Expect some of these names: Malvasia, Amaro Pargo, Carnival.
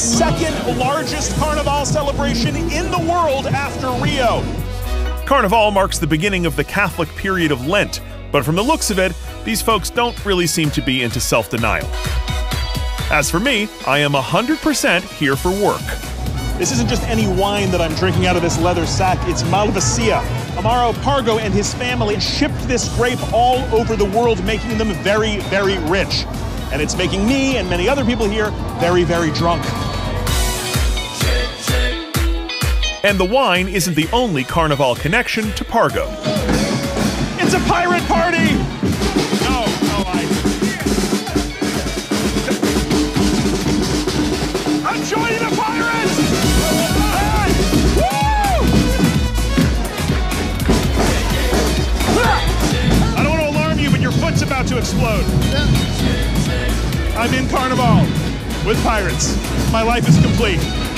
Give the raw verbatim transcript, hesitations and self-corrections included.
second largest Carnival celebration in the world after Rio. Carnival marks the beginning of the Catholic period of Lent, but from the looks of it, these folks don't really seem to be into self-denial. As for me, I am one hundred percent here for work. This isn't just any wine that I'm drinking out of this leather sack, it's Malvasia. Amaro Pargo and his family shipped this grape all over the world, making them very, very rich. And it's making me and many other people here very, very drunk. And the wine isn't the only Carnival connection to Pargo. It's a pirate party! No, no, I... I'm joining the pirates! Hey! Woo! I don't want to alarm you, but your foot's about to explode. I'm in Carnival with pirates. My life is complete.